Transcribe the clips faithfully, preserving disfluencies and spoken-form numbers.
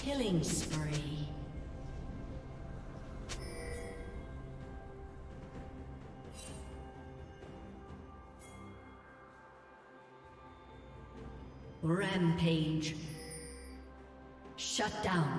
Killing spree. Rampage. Shut down.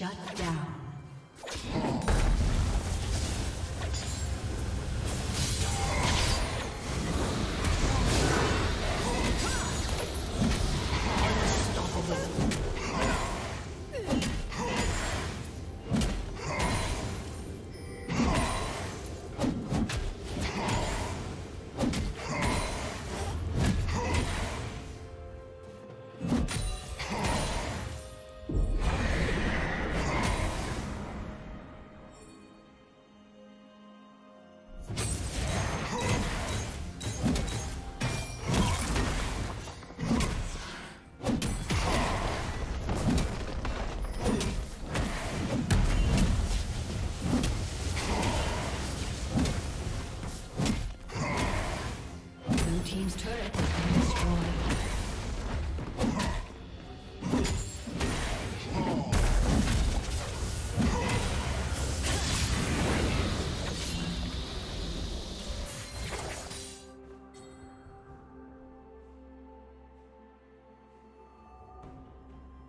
Shut down.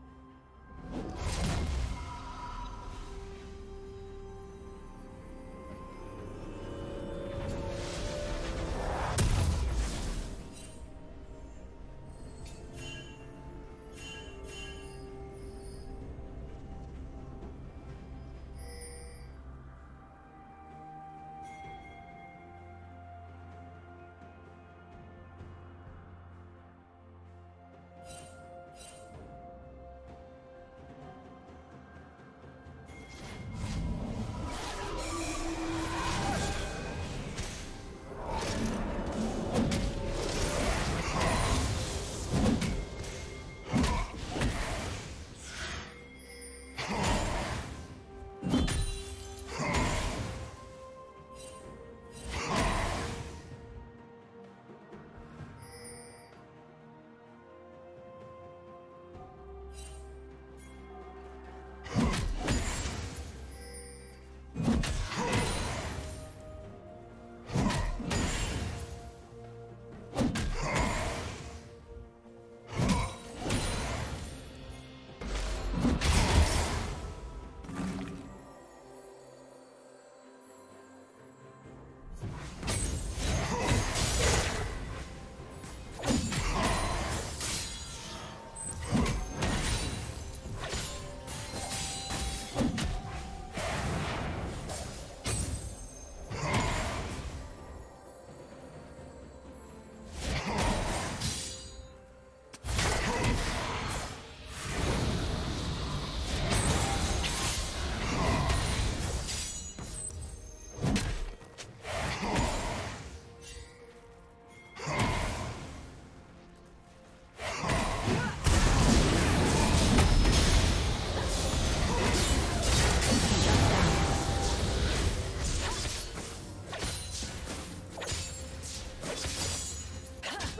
The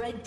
red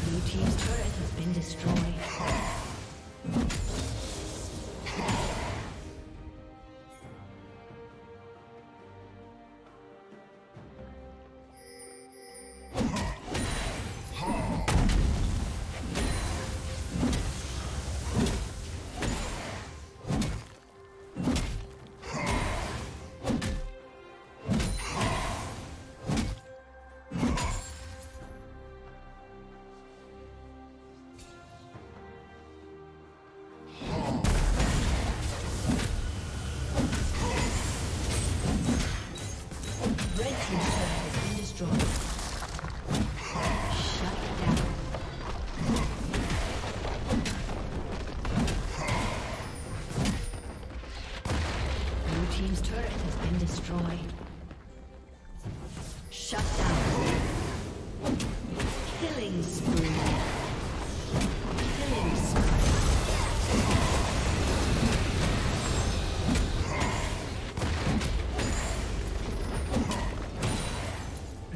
Blue team's turret has been destroyed. Red team's turret has been destroyed. Team's